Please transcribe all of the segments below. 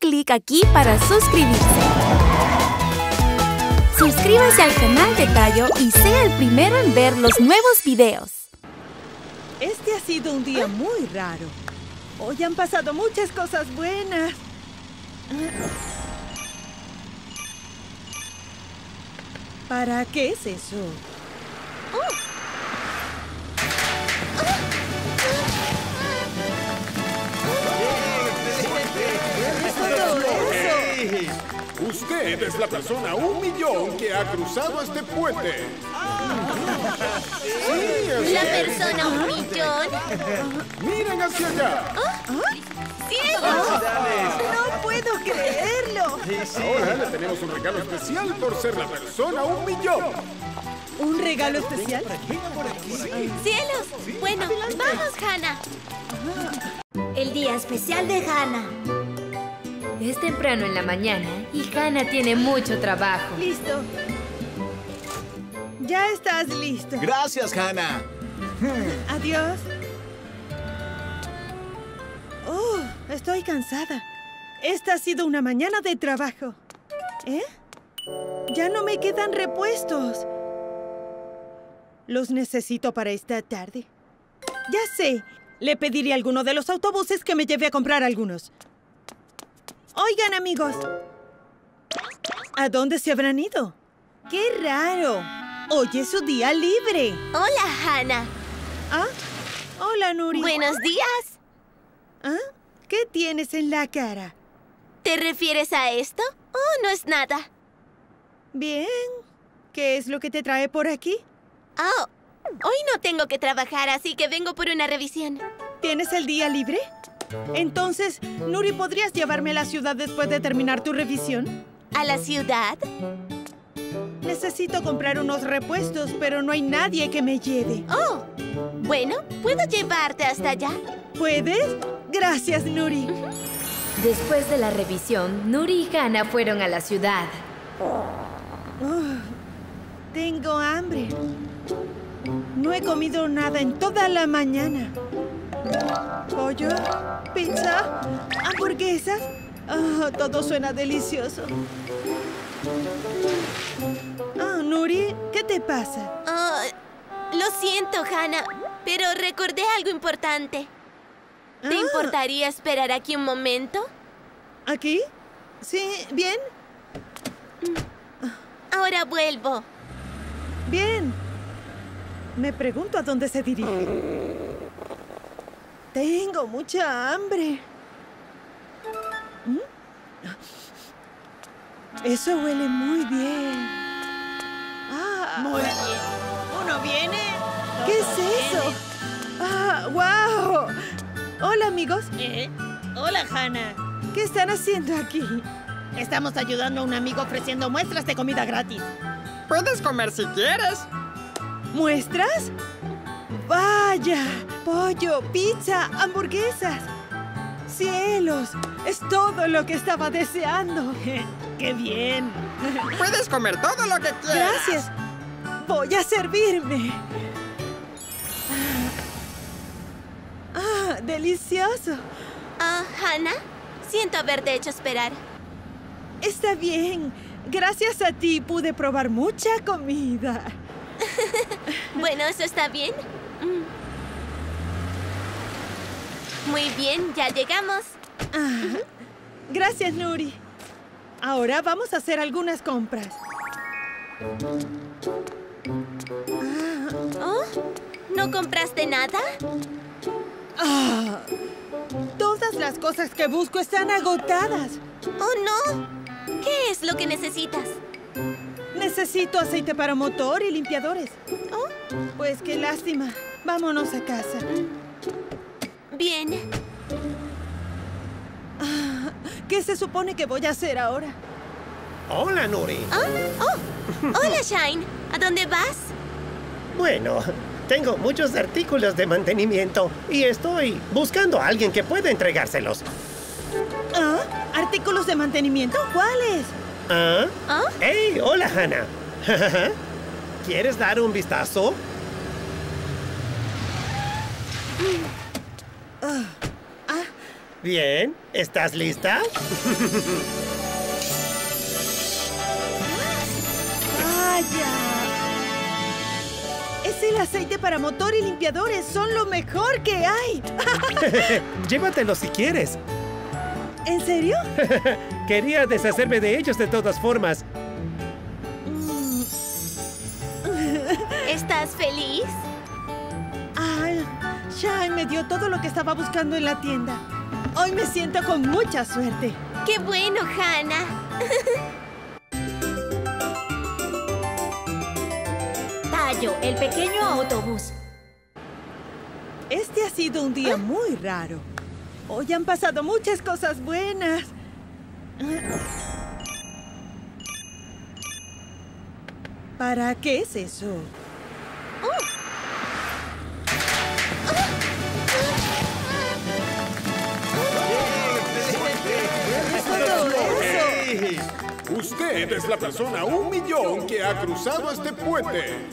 clic aquí para suscribirse. Suscríbase al canal de Tayo y sea el primero en ver los nuevos videos. Este ha sido un día muy raro. Hoy han pasado muchas cosas buenas. ¿Para qué es eso? Usted es la persona 1.000.000 que ha cruzado este puente. Sí, ¿la persona 1.000.000? ¡Miren hacia allá! ¡Ciegos! ¡No puedo creerlo! Sí. Ahora le tenemos un regalo especial por ser la persona 1.000.000. ¿Un regalo especial? ¡Cielos! Bueno, vamos, Hannah. El día especial de Hannah. Es temprano en la mañana y Hannah tiene mucho trabajo. Listo. Ya estás listo. Gracias, Hannah. Adiós. Oh, estoy cansada. Esta ha sido una mañana de trabajo. Ya no me quedan repuestos. Los necesito para esta tarde. Ya sé. Le pediré a alguno de los autobuses que me lleve a comprar algunos. Oigan, amigos, ¿a dónde se habrán ido? ¡Qué raro! Hoy es su día libre. Hola, Hannah. Hola, Nuri. Buenos días. ¿Qué tienes en la cara? ¿Te refieres a esto? Oh, no es nada. Bien. ¿Qué es lo que te trae por aquí? Oh, hoy no tengo que trabajar, así que vengo por una revisión. ¿Tienes el día libre? Entonces, Nuri, ¿podrías llevarme a la ciudad después de terminar tu revisión? ¿A la ciudad? Necesito comprar unos repuestos, pero no hay nadie que me lleve. Oh, bueno, ¿puedo llevarte hasta allá? ¿Puedes? Gracias, Nuri. Después de la revisión, Nuri y Hannah fueron a la ciudad. Tengo hambre. No he comido nada en toda la mañana. Pollo, pizza, hamburguesas. Oh, todo suena delicioso. Nuri, ¿qué te pasa? Lo siento, Hannah, pero recordé algo importante. ¿Te importaría esperar aquí un momento? ¿Aquí? Sí, bien. Ahora vuelvo. Bien. Me pregunto a dónde se dirige. Tengo mucha hambre. Eso huele muy bien. Muy bien. ¿Uno viene? ¿Qué es eso? ¡Wow! Hola, amigos. Hola, Hannah. ¿Qué están haciendo aquí? Estamos ayudando a un amigo ofreciendo muestras de comida gratis. Puedes comer si quieres. ¿Muestras? ¡Vaya! Pollo, pizza, hamburguesas. ¡Cielos! Es todo lo que estaba deseando. ¡Qué bien! Puedes comer todo lo que quieras. Gracias. Voy a servirme. ¡Delicioso! Hannah, siento haberte hecho esperar. Está bien. Gracias a ti pude probar mucha comida. Bueno, eso está bien. Muy bien, ya llegamos. Gracias, Nuri. Ahora vamos a hacer algunas compras. ¿No compraste nada? Todas las cosas que busco están agotadas. ¡Oh, no! ¿Qué es lo que necesitas? Necesito aceite para motor y limpiadores. Pues qué lástima. Vámonos a casa. Bien. ¿Qué se supone que voy a hacer ahora? Hola, Nuri. Hola, Shine. ¿A dónde vas? Bueno, tengo muchos artículos de mantenimiento y estoy buscando a alguien que pueda entregárselos. ¿Artículos de mantenimiento? ¿Cuáles? ¡Hey! Hola, Hannah. ¿Quieres dar un vistazo? Bien, ¿estás lista? ¡Vaya! Es el aceite para motor y limpiadores. ¡Son lo mejor que hay! Llévatelo si quieres. ¿En serio? Quería deshacerme de ellos de todas formas. ¿Estás feliz? Ay, Shine me dio todo lo que estaba buscando en la tienda. Hoy me siento con mucha suerte. ¡Qué bueno, Hannah! Tayo, el pequeño autobús. Este ha sido un día muy raro. Hoy han pasado muchas cosas buenas. ¿Para qué es eso? Usted es la persona 1.000.000 que ha cruzado este puente.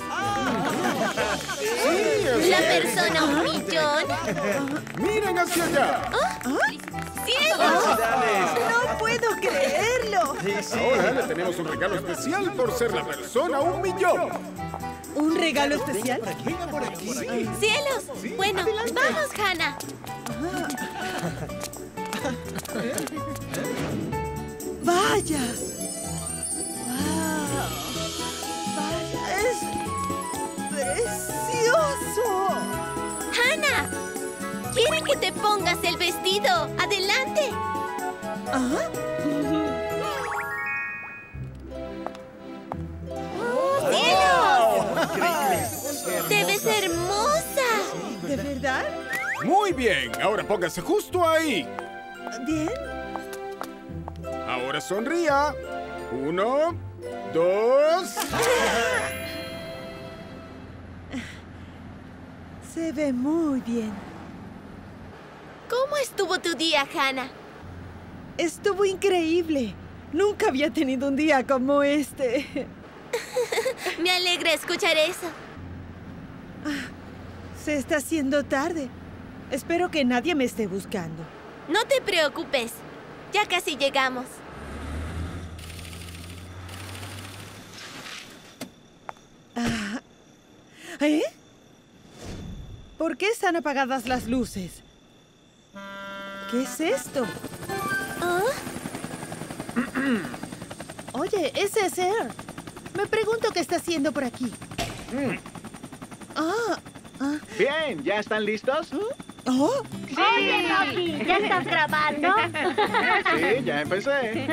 Sí, ¿la persona 1.000.000? ¡Miren hacia allá! ¡Cielo! ¡No puedo creerlo! Sí. Ahora le tenemos un regalo especial por ser la persona 1.000.000. ¿Un regalo especial? ¿Por aquí? ¡Cielos! Sí. Bueno, adelante. Vamos, Hannah. ¡Vaya! ¡Es precioso! ¡Hannah! ¡Quieren que te pongas el vestido! ¡Adelante! ¡Oh, cielos! ¡Oh! ¡Te ves hermosa! ¿De verdad? Muy bien. Ahora póngase justo ahí. ¿Bien? Ahora sonría. 1, 2... Se ve muy bien. ¿Cómo estuvo tu día, Hannah? Estuvo increíble. Nunca había tenido un día como este. Me alegra escuchar eso. Se está haciendo tarde. Espero que nadie me esté buscando. No te preocupes. Ya casi llegamos. ¿Eh? ¿Por qué están apagadas las luces? ¿Qué es esto? ¿Ah? Oye, ese es Air. Me pregunto qué está haciendo por aquí. Bien, ¿ya están listos? ¿Oh? Sí. Oye, Loki, ¿ya estás grabando? Sí, ya empecé.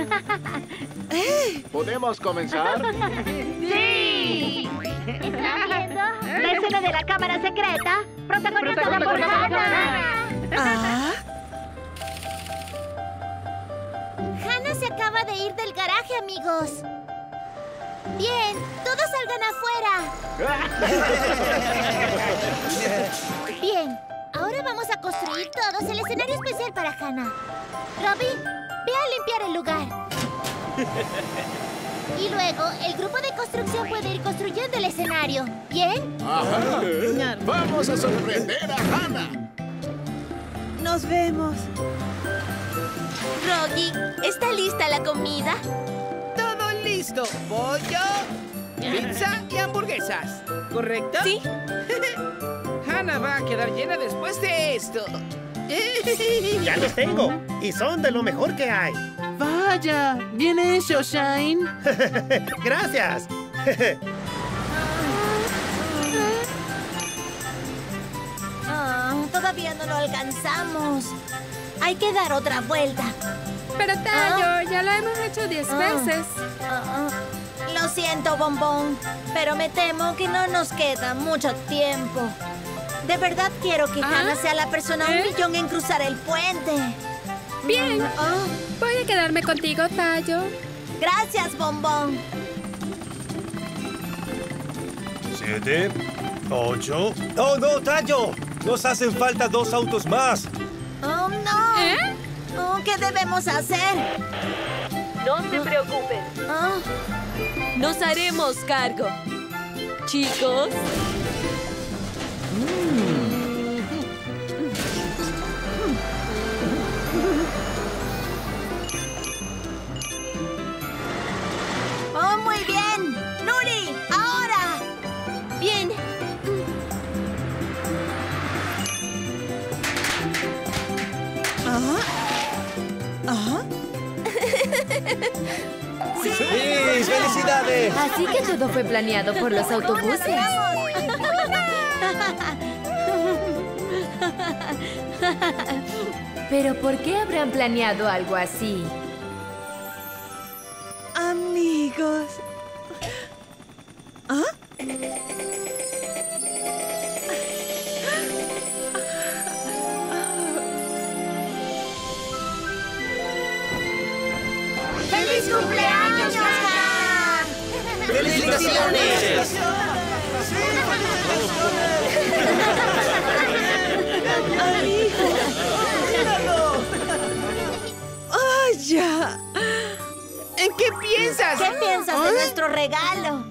¿Podemos comenzar? ¡Sí! ¿Estás viendo? La escena de la cámara secreta, protagonizada por Hannah. Hannah se acaba de ir del garaje, amigos. Bien, todos salgan afuera. Bien, ahora vamos a construir todos el escenario especial para Hannah. Robin, ve a limpiar el lugar. Y luego, el grupo de construcción puede ir construyendo el escenario. ¿Bien? Ajá. ¡Vamos a sorprender a Hannah! ¡Nos vemos! Rocky, ¿está lista la comida? ¡Todo listo! Pollo, pizza y hamburguesas. ¿Correcto? Sí. Hannah va a quedar llena después de esto. ¡Ya los tengo! Y son de lo mejor que hay. ¡Vaya! ¡Bien hecho, Shine! ¡Gracias! Todavía no lo alcanzamos. Hay que dar otra vuelta. Pero, Tayo, ya lo hemos hecho 10 veces. Lo siento, Bombón, pero me temo que no nos queda mucho tiempo. De verdad quiero que Hannah sea la persona 1.000.000 en cruzar el puente. Bien. Voy a quedarme contigo, Tayo. Gracias, Bombón. 7, 8... ¡Oh, no, Tayo! ¡Nos hacen falta 2 autos más! ¡Oh, no! ¿Qué debemos hacer? No se preocupen. Nos haremos cargo. Chicos... ¿Ah? ¡Sí! ¡Sí! ¡Felicidades! Así que todo fue planeado por los autobuses. ¿Pero por qué habrán planeado algo así? Amigos. ¿Ah? ¡Feliz cumpleaños, Hannah! ¡Felicitaciones! ¡Sí, felicitaciones! ¡Amigo! ¡Míralo! ¡Oh, ya! ¿En qué piensas? ¿Qué piensas de nuestro regalo?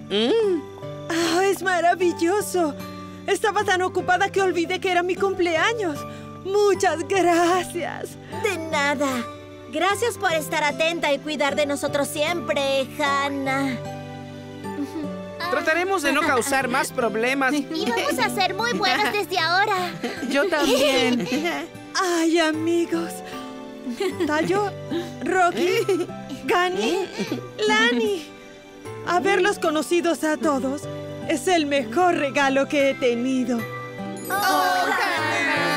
Oh, ¡es maravilloso! Estaba tan ocupada que olvidé que era mi cumpleaños. ¡Muchas gracias! De nada. Gracias por estar atenta y cuidar de nosotros siempre, Hannah. Trataremos de no causar más problemas. Y vamos a ser muy buenas desde ahora. Yo también. Ay, amigos. Tayo, Rocky, Gani, Lani. Haberlos conocidos a todos es el mejor regalo que he tenido. ¡Oh, Hannah!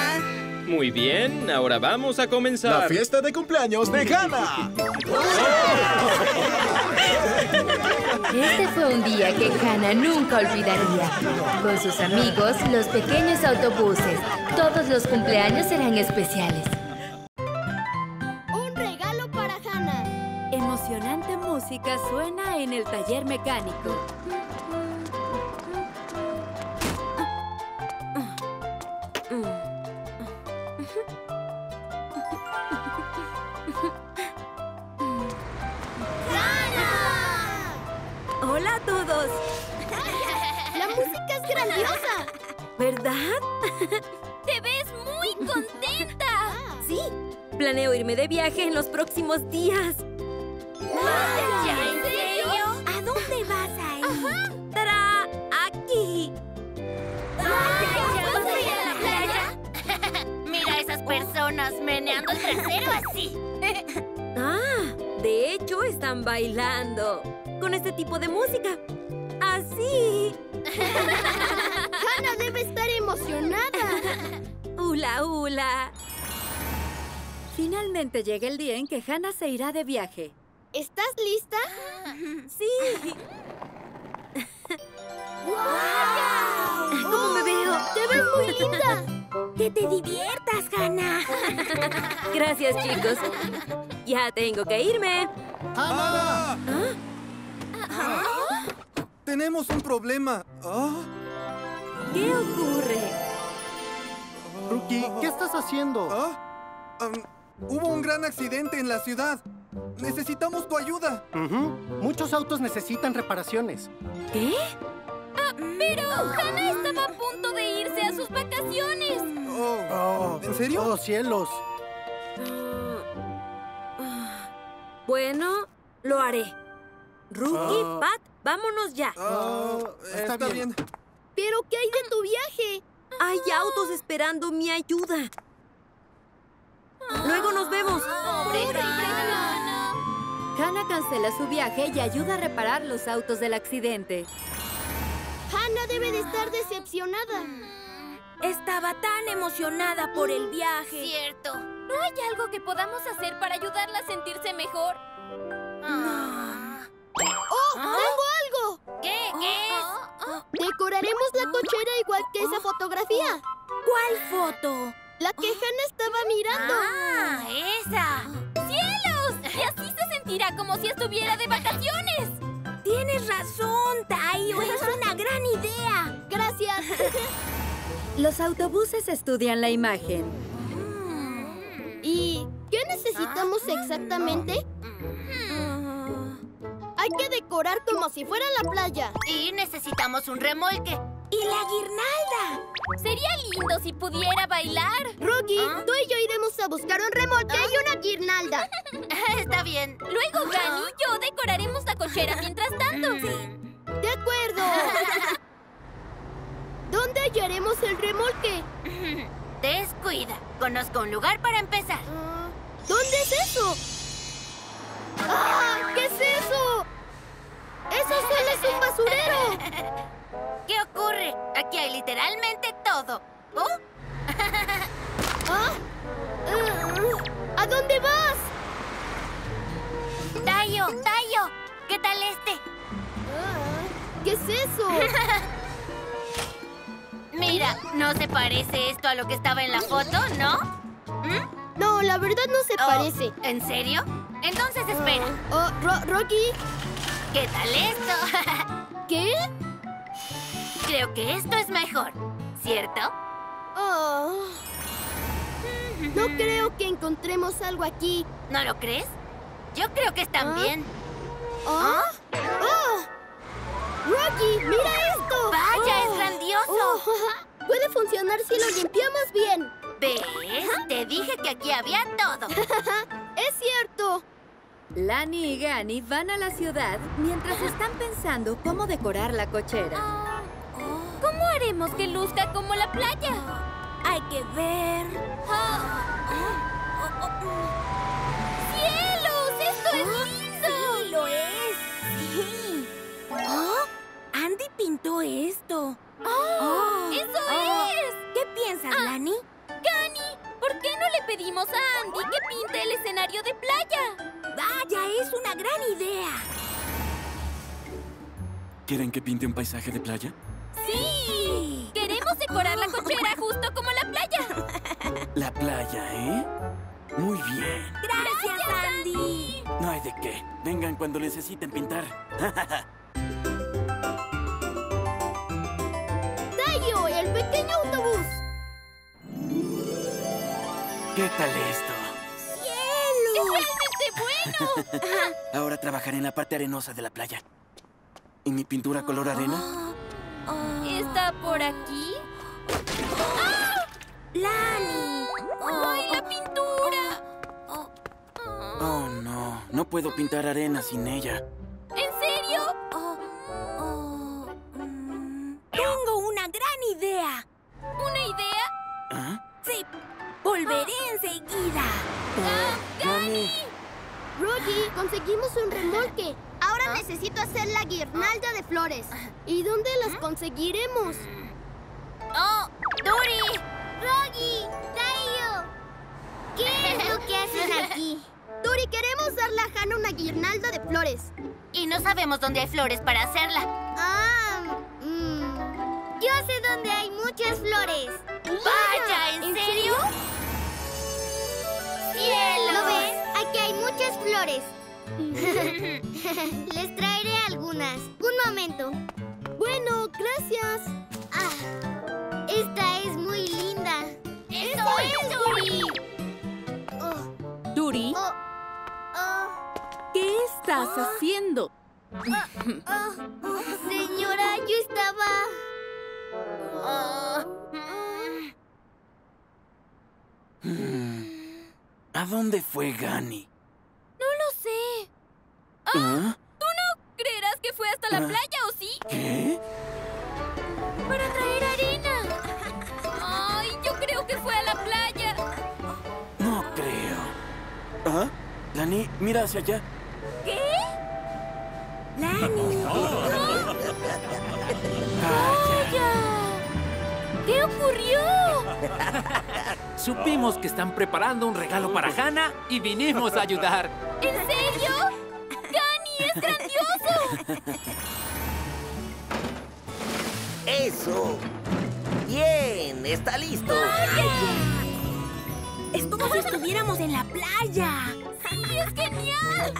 Muy bien, ahora vamos a comenzar. ¡La fiesta de cumpleaños de Hannah! Este fue un día que Hannah nunca olvidaría. Con sus amigos, los pequeños autobuses. Todos los cumpleaños serán especiales. Un regalo para Hannah. Emocionante música suena en el taller mecánico. ¡Hola a todos! ¡La música es grandiosa! ¿Verdad? ¡Te ves muy contenta! Sí, planeo irme de viaje en los próximos días. ¡Vaya! ¿En serio? ¿A dónde vas a ir? ¡Tará! ¡Aquí! ¿Vas a ir a la playa? ¡Mira esas personas meneando el trasero así! ¡Ah! De hecho, están bailando con este tipo de música. ¡Así! ¡Hannah debe estar emocionada! ¡Hula, hula! Finalmente llega el día en que Hannah se irá de viaje. ¿Estás lista? ¡Sí! ¡Wow! ¿Cómo me veo? ¡Te ves muy linda! ¡Que te diviertas, Hannah! Gracias, chicos. Ya tengo que irme. ¡Hannah! ¿Ah? ¿Ah? Tenemos un problema. ¿Oh? ¿Qué ocurre? Rookie, ¿qué estás haciendo? ¿Ah? Hubo un gran accidente en la ciudad. Necesitamos tu ayuda. Muchos autos necesitan reparaciones. ¿Qué? Ah, pero Hannah estaba a punto de irse a sus vacaciones. ¿En serio? ¡Oh, cielos! Bueno, lo haré. Rookie, Pat, vámonos ya. Está bien. ¿Pero qué hay de tu viaje? Hay autos esperando mi ayuda. Luego nos vemos. ¡Pobre Hannah! Hannah cancela su viaje y ayuda a reparar los autos del accidente. Hannah debe de estar decepcionada. Estaba tan emocionada por el viaje. Cierto. ¿No hay algo que podamos hacer para ayudarla a sentirse mejor? ¡Oh! ¡Tengo algo! ¿Qué es? Decoraremos la cochera igual que esa fotografía. ¿Cuál foto? La que Hannah estaba mirando. ¡Ah! ¡Esa! ¡Cielos! Y así se sentirá como si estuviera de vacaciones. Tienes razón, Tayo. Es una gran idea. Gracias. Los autobuses estudian la imagen. ¿Y qué necesitamos exactamente? Hay que decorar como si fuera la playa. Y necesitamos un remolque. ¡Y la guirnalda! Sería lindo si pudiera bailar. Rocky, tú y yo iremos a buscar un remolque y una guirnalda. Está bien. Luego Gani y yo decoraremos la cochera mientras tanto. Sí. De acuerdo. ¿Dónde hallaremos el remolque? Descuida. Conozco un lugar para empezar. ¿Dónde es eso? ¡Ah! ¿Qué es eso? ¡Eso solo es un basurero! ¿Qué ocurre? Aquí hay literalmente todo. ¿Oh? ¿Ah? ¿A dónde vas? ¡Tayo! ¡Tayo! ¿Qué tal este? ¿Qué es eso? Mira, ¿no se parece esto a lo que estaba en la foto, no? ¿Mm? No, la verdad no se parece. ¿En serio? Entonces espera. Rocky. ¿Qué tal esto? ¿Qué? Creo que esto es mejor, ¿cierto? No creo que encontremos algo aquí. ¿No lo crees? Yo creo que están bien. ¡Rocky, mira esto! ¡Vaya, es grandioso! Puede funcionar si lo limpiamos bien. ¿Ves? Te dije que aquí había todo. ¡Es cierto! Lani y Gani van a la ciudad mientras están pensando cómo decorar la cochera. ¿Cómo haremos que luzca como la playa? Hay que ver... ¡Cielos! ¡Esto es lindo! ¡Sí, lo es! ¡Sí! Andy pintó esto. ¡Eso es! ¿Qué piensas, Lani? ¡Gani! ¿Por qué no le pedimos a Andy que pinte el escenario de playa? ¡Vaya, es una gran idea! ¿Quieren que pinte un paisaje de playa? ¡Sí! ¡Queremos decorar la cochera justo como la playa! La playa, ¿eh? Muy bien. ¡Gracias, Andy! No hay de qué. Vengan cuando necesiten pintar. ¡Tayo, el pequeño autobús! ¿Qué tal esto? ¡Cielo! ¡Es realmente bueno! Ahora trabajaré en la parte arenosa de la playa. ¿Y mi pintura color arena? ¿Está por aquí? ¡Ah! ¡Lani! ¡Ay, la pintura! Oh, no. No puedo pintar arena sin ella. ¿En serio? Tengo una gran idea. ¿Una idea? Sí. Volveré enseguida. ¡Gani! Rocky, conseguimos un remolque. Ahora necesito hacer la guirnalda de flores. ¿Y dónde las conseguiremos? ¡Duri! ¡Rocky! ¡Tayo! ¿Qué es lo que hacen aquí? Duri, queremos darle a Hannah una guirnalda de flores. Y no sabemos dónde hay flores para hacerla. Yo sé dónde hay muchas flores. ¡Vaya! ¿En serio? ¡Cielo! ¿Lo ves? Aquí hay muchas flores. Les traeré algunas. Un momento. Bueno, gracias. Esta es muy linda. ¡Eso es, Duri! ¿Duri? ¿Qué estás haciendo? Señora, yo estaba... ¿A dónde fue Gani? No lo sé. ¿Tú no creerás que fue hasta la playa, o sí? ¿Qué? Para traer arena. Ay, yo creo que fue a la playa. No creo. Lani, mira hacia allá. ¿Qué? ¡Lani! ¡Vaya! ¿Qué ocurrió? Supimos que están preparando un regalo para Hannah y vinimos a ayudar. ¿En serio? ¡Gani, es grandioso! ¡Eso! ¡Bien! ¡Está listo! ¡Vaya! ¡Es como si estuviéramos en la playa! ¡Sí, es genial!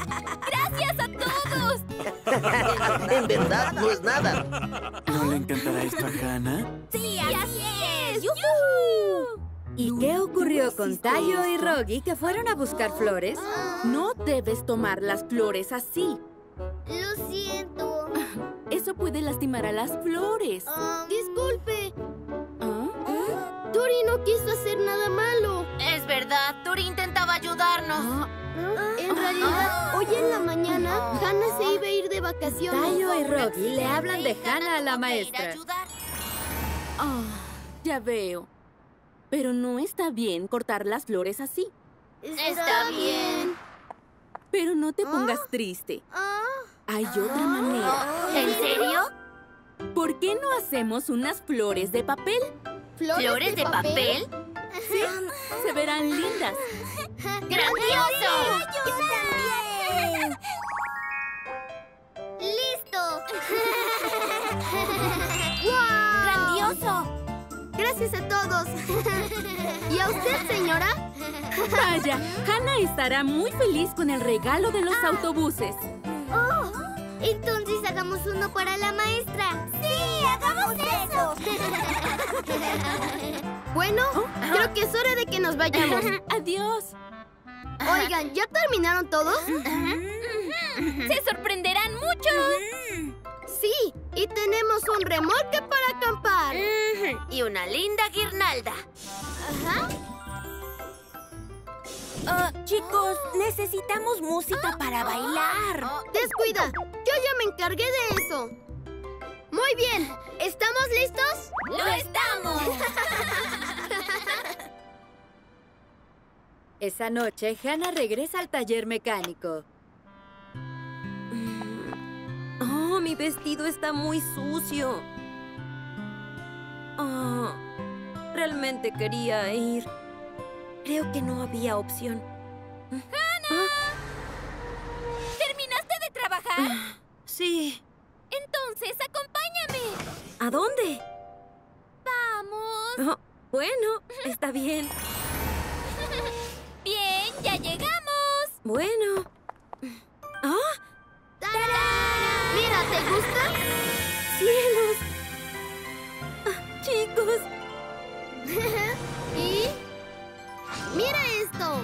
¡Gracias a todos! En verdad, no es nada. ¿No le encantará esto a Hannah? ¡Sí, así es! ¡Yujú! ¿Y qué ocurrió con Tayo y Rocky que fueron a buscar flores? No debes tomar las flores así. Lo siento. Eso puede lastimar a las flores. Disculpe. Duri no quiso hacer nada malo. Es verdad, Duri intentaba ayudarnos. En realidad, hoy en la mañana, Hannah se iba a ir de vacaciones. Tayo y Rocky le hablan de Hannah a la maestra. Ya veo. Pero no está bien cortar las flores así. Está bien. Pero no te pongas triste. Hay otra manera. ¿En serio? ¿Por qué no hacemos unas flores de papel? ¿Flores de papel? Sí, se verán lindas. ¡Grandioso! ¡Yo también! ¡Listo! ¡Wow! ¡Grandioso! Gracias a todos. ¿Y a usted, señora? Vaya, Hannah estará muy feliz con el regalo de los autobuses. ¡Oh! Entonces hagamos uno para la maestra. ¡Sí, hagamos eso! Bueno, creo que es hora de que nos vayamos. Adiós. Oigan, ¿ya terminaron todos? ¡Se sorprenderán mucho! Sí, y tenemos un remolque para acampar. Y una linda guirnalda. Chicos, necesitamos música para bailar. Descuida, yo ya me encargué de eso. Muy bien, ¿estamos listos? ¡Lo estamos! Esa noche, Hannah regresa al taller mecánico. ¡Oh, mi vestido está muy sucio! Oh, realmente quería ir. Creo que no había opción. ¡Hannah! ¿Terminaste de trabajar? Sí. Entonces, acompáñame. ¿A dónde? Vamos. Oh, bueno, está bien. Bien, ya llegamos. Bueno. ¡Tarán! Mira, ¿te gusta? ¡Cielos! ¡Chicos! ¿Y? ¡Mira esto!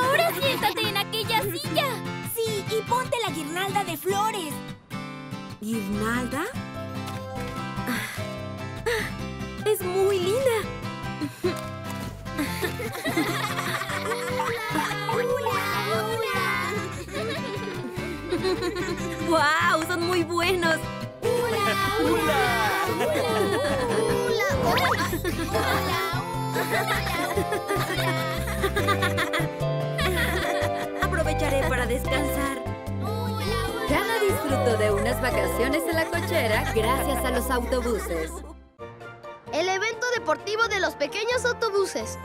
¡Ahora siéntate en aquella silla! Sí, y ponte la guirnalda de flores. ¿Guirnalda? ¡Es muy linda! ¡Guau! ¡Son muy buenos! ¡Hula! ¡Hula! ¡Hula! ¡Hula! Aprovecharé para descansar. Hannah disfrutó de unas vacaciones en la cochera gracias a los autobuses. El evento deportivo de los pequeños autobuses.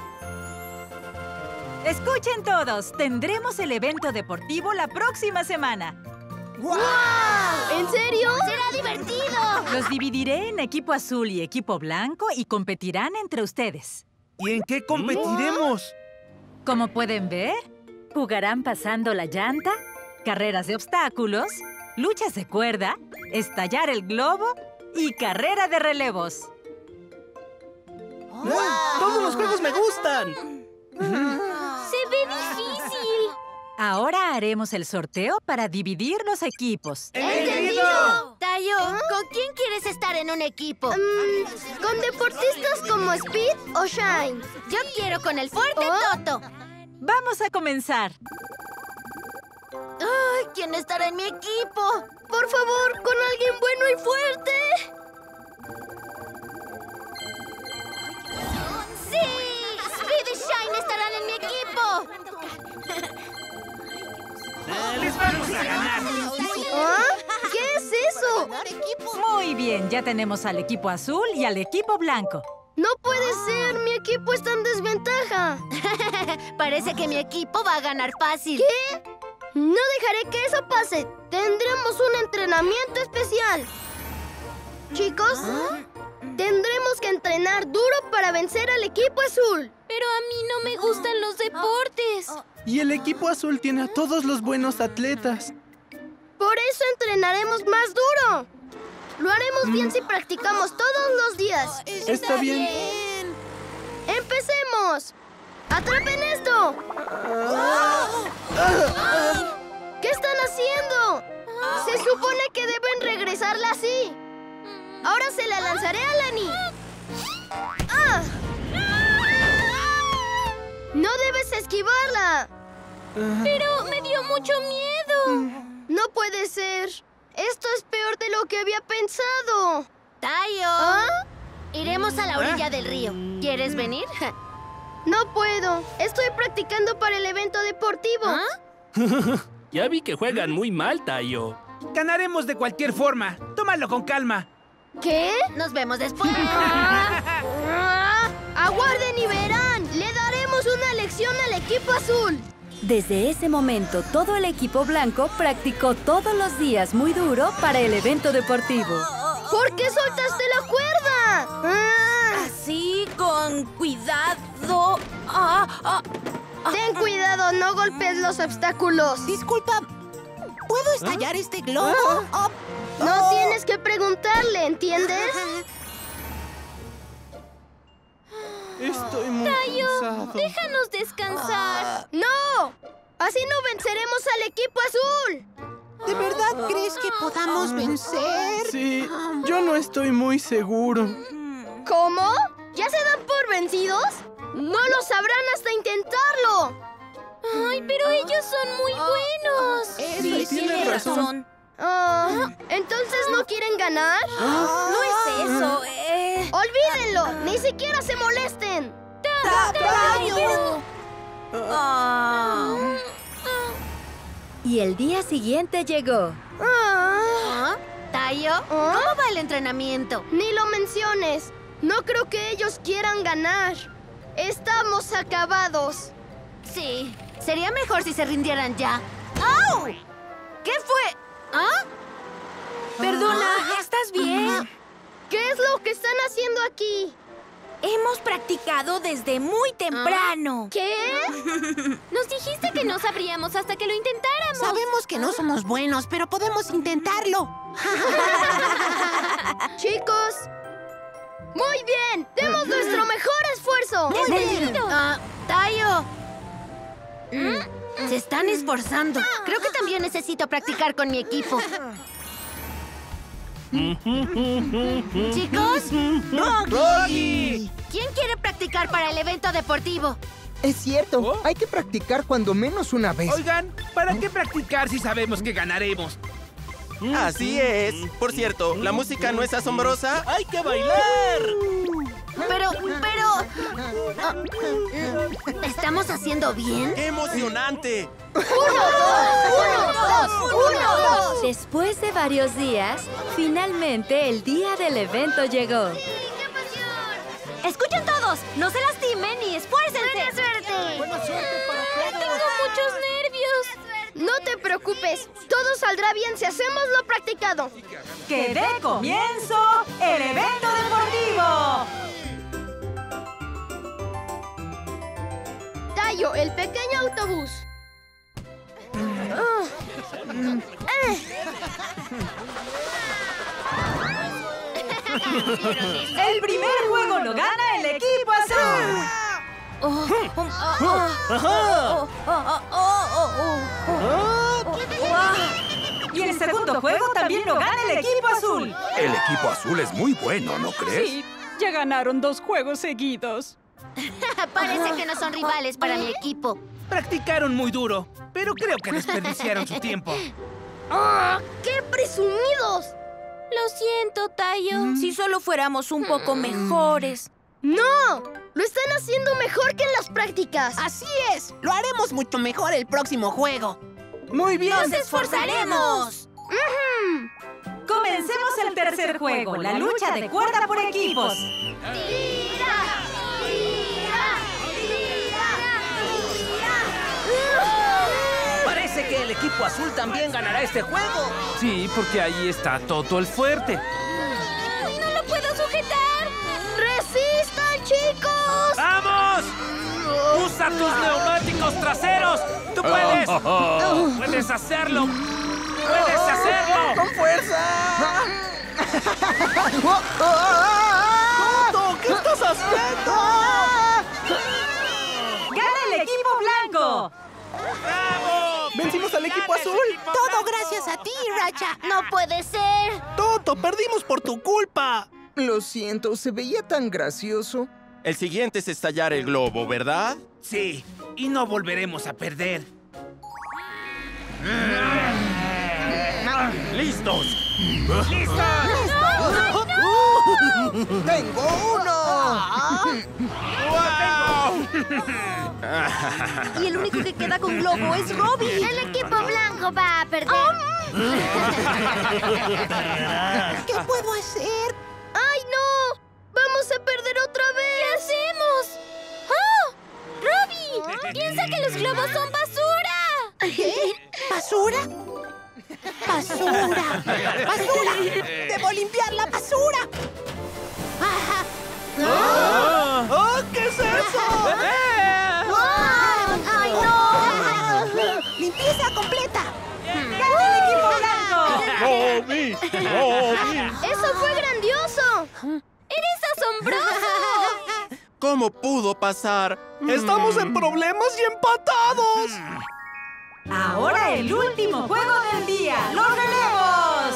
Escuchen todos, tendremos el evento deportivo la próxima semana. ¡Wow! ¿En serio? ¡Será divertido! Los dividiré en equipo azul y equipo blanco y competirán entre ustedes. ¿Y en qué competiremos? Como pueden ver, jugarán pasando la llanta, carreras de obstáculos, luchas de cuerda, estallar el globo y carrera de relevos. ¡Wow! ¡Todos los juegos me gustan! ¡Se ve difícil! Ahora haremos el sorteo para dividir los equipos. ¡Entendido! Tayo, ¿con quién quieres estar en un equipo? Con deportistas como Speed o Shine. Yo quiero con el fuerte Toto. Vamos a comenzar. ¡Ay! ¿Quién estará en mi equipo? Por favor, con alguien bueno y fuerte. ¡Sí! Speed y Shine estarán en mi equipo. ¡Les vamos a ganar! ¿Qué es eso? Muy bien, ya tenemos al equipo azul y al equipo blanco. ¡No puede ser! ¡Mi equipo está en desventaja! Parece que mi equipo va a ganar fácil. ¿Qué? No dejaré que eso pase. Tendremos un entrenamiento especial. Chicos, tendremos que entrenar duro para vencer al equipo azul. Pero a mí no me gustan los deportes. Y el equipo azul tiene a todos los buenos atletas. Por eso entrenaremos más duro. Lo haremos bien si practicamos todos los días. Está bien. ¡Empecemos! ¡Atrapen esto! ¿Qué están haciendo? Se supone que deben regresarla así. Ahora se la lanzaré a Lani. ¡No debes esquivarla! Pero me dio mucho miedo. No puede ser. Esto es peor de lo que había pensado. Tayo. ¿Ah? Iremos a la orilla del río. ¿Quieres venir? No puedo. Estoy practicando para el evento deportivo. ¿Ah? Ya vi que juegan muy mal, Tayo. Ganaremos de cualquier forma. Tómalo con calma. ¿Qué? Nos vemos después. Aguarden y verán. Le daremos una lección al equipo azul. Desde ese momento, todo el equipo blanco practicó todos los días muy duro para el evento deportivo. ¿Por qué soltaste la cuerda? Así, con cuidado. Ten cuidado, no golpes los obstáculos. Disculpa, ¿puedo estallar este globo? No tienes que preguntarle, ¿entiendes? Estoy muy cansado. ¡Déjanos descansar! ¡No! ¡Así no venceremos al equipo azul! ¿De verdad crees que podamos vencer? Sí, yo no estoy muy seguro. ¿Cómo? ¿Ya se dan por vencidos? ¡No lo sabrán hasta intentarlo! ¡Ay, pero ellos son muy buenos! Sí, tienes razón. ¿Entonces no quieren ganar? No es eso, ¡olvídenlo! ¡Ni siquiera se molesten! ¡Tayo! Y el día siguiente llegó. ¿Tayo? ¿Cómo va el entrenamiento? Ni lo menciones. No creo que ellos quieran ganar. Estamos acabados. Sí. Sería mejor si se rindieran ya. ¡Oh! ¿Qué fue? ¿Ah? Perdona, ¿estás bien? ¿Qué es lo que están haciendo aquí? Hemos practicado desde muy temprano. ¿Qué? Nos dijiste que no sabríamos hasta que lo intentáramos. Sabemos que no somos buenos, pero podemos intentarlo. Chicos, muy bien. Demos nuestro mejor esfuerzo. ¡Bienvenido! Tayo. Se están esforzando. Creo que también necesito practicar con mi equipo. ¿Chicos? ¡Rocky! ¿Quién quiere practicar para el evento deportivo? Es cierto, hay que practicar cuando menos una vez. Oigan, ¿para qué practicar si sabemos que ganaremos? Así es. Por cierto, ¿la música no es asombrosa? ¡Hay que bailar! Pero... ¿Estamos haciendo bien? ¡Qué emocionante! ¡Uno, dos! Después de varios días, finalmente el día del evento llegó. ¡Sí, qué pasión! ¡Escuchen todos! ¡No se lastimen y esfuércense! ¡Buena suerte! ¡Buena suerte para todos! ¡Tengo muchos nervios! ¡No te preocupes! ¡Todo saldrá bien si hacemos lo practicado! ¡Que dé comienzo el evento deportivo! El pequeño autobús. El primer juego lo gana el equipo azul. Y el segundo juego también lo gana el equipo azul. El equipo azul es muy bueno, ¿no crees? Sí, ya ganaron 2 juegos seguidos. Parece que no son rivales para mi equipo. Practicaron muy duro, pero creo que desperdiciaron su tiempo. ¡Qué presumidos! Lo siento, Tayo. Si solo fuéramos un poco mejores. ¡No! ¡Lo están haciendo mejor que en las prácticas! ¡Así es! ¡Lo haremos mucho mejor el próximo juego! ¡Muy bien! ¡Nos esforzaremos! Comencemos el tercer juego, la lucha de cuerda por equipos. ¡Tira! Parece que el equipo azul también ganará este juego. Sí, porque ahí está Toto el fuerte. ¡No lo puedo sujetar! ¡Resistan, chicos! ¡Vamos! ¡Usa tus neumáticos traseros! ¡Tú puedes! ¡Puedes hacerlo! ¡Puedes hacerlo! ¡Con fuerza! ¡Toto! ¿Qué estás haciendo? ¡Gana el equipo blanco! ¡Bravo! ¡Vencimos al equipo azul! Equipo ¡todo blanco! Gracias a ti, Racha! ¡No puede ser! ¡Toto, perdimos por tu culpa! Lo siento, se veía tan gracioso. El siguiente es estallar el globo, ¿verdad? Sí, y no volveremos a perder. ¡Listos! ¡Listos! ¡No! ¡Ay, no! ¡Tengo uno! ¡Wow! Y el único que queda con globo es Robby. El equipo blanco va a perder. ¿Qué puedo hacer? ¡Ay, no! ¡Vamos a perder otra vez! ¿Qué hacemos? ¡Oh! ¡Robby! ¡Piensa que los globos son basura! ¿Qué? ¿Basura? ¡Basura! ¡Basura! ¡Debo limpiar la basura! ¡Oh! ¡Oh! ¿Qué es eso? ¡Wow! ¡Ay, no! ¡Limpieza completa! ¡Gana el equipo blanco! ¡Robby! ¡Robby! ¡Eso fue grandioso! ¡Eres asombroso! ¿Cómo pudo pasar? ¡Estamos en problemas y empatados! ¡Ahora el último juego del día! ¡Los relevos!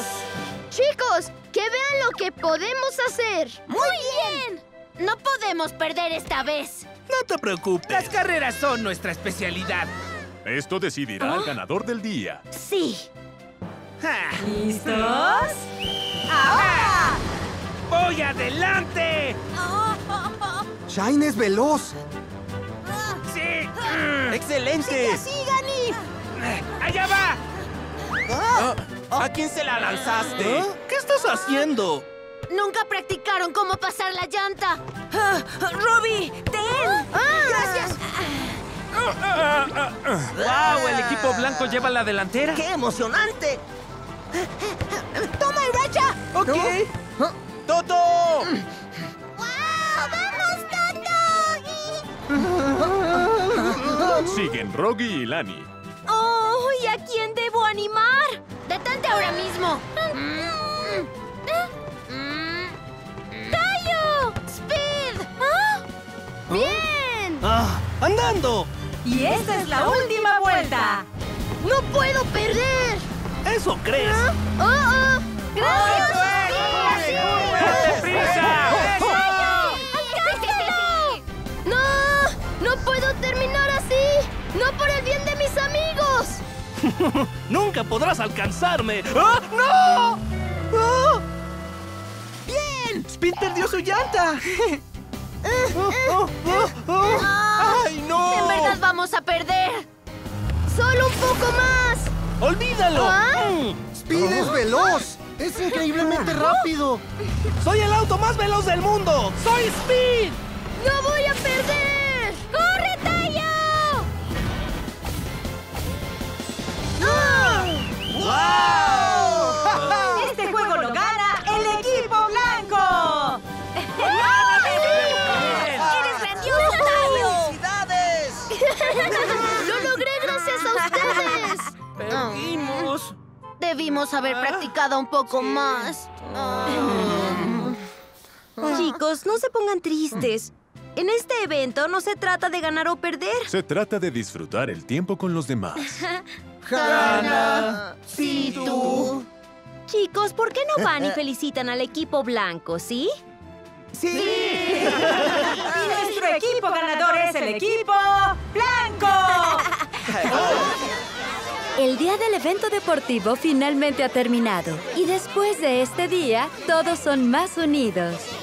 ¡Chicos! ¡Que vean lo que podemos hacer! ¡Muy bien! ¡No podemos perder esta vez! ¡No te preocupes! ¡Las carreras son nuestra especialidad! Esto decidirá al ganador del día. ¡Sí! ¿Listos? ¡Ahora! ¡Voy adelante! ¡Shine es veloz! ¡Sí! ¡Excelente! ¡Sigan! ¡Allá va! ¿A quién se la lanzaste? ¿Qué estás haciendo? Nunca practicaron cómo pasar la llanta. ¡Robby! ¡Ten! ¡Gracias! ¡Wow! ¿El equipo blanco lleva la delantera? ¡Qué emocionante! ¡Toma, Iracha! ¡Ok! ¡Toto! ¡Wow! ¡Vamos, Toto! Siguen Rogi y Lani. ¡Oh! ¿Y a quién debo animar? ¡Detente ahora mismo! ¡Tayo! ¡Speed! ¿Ah? ¡Bien! ¡Andando! ¡Y esta es la última vuelta! ¡No puedo perder! ¿Eso crees? ¡Gracias! ¡Date prisa! ¡Alcánzalo! ¡No! ¡No puedo terminar así! ¡No por el bien de mis amigos! ¡Nunca podrás alcanzarme! ¡Ah, no! ¡Oh! ¡Bien! ¡Spin perdió su llanta! ¡Ay, no! ¡En verdad vamos a perder! ¡Solo un poco más! ¡Olvídalo! ¡Spin es veloz! ¡Es increíblemente rápido! ¡Soy el auto más veloz del mundo! ¡Soy Spin! ¡No voy a perder! ¡Corre, Tayo! ¡Wow! Este juego lo gana el equipo blanco. ¡Eres grandioso, Tayo! ¡Felicidades! ¡Lo logré gracias a ustedes! ¡Perdimos! Debimos haber practicado un poco más. Chicos, no se pongan tristes. En este evento no se trata de ganar o perder. Se trata de disfrutar el tiempo con los demás. ¡Hanna! ¡Sí, tú! Chicos, ¿por qué no van y felicitan al equipo blanco, sí? ¡Sí! ¡Sí! Y nuestro equipo ganador es el equipo blanco. El día del evento deportivo finalmente ha terminado. Y después de este día, todos son más unidos.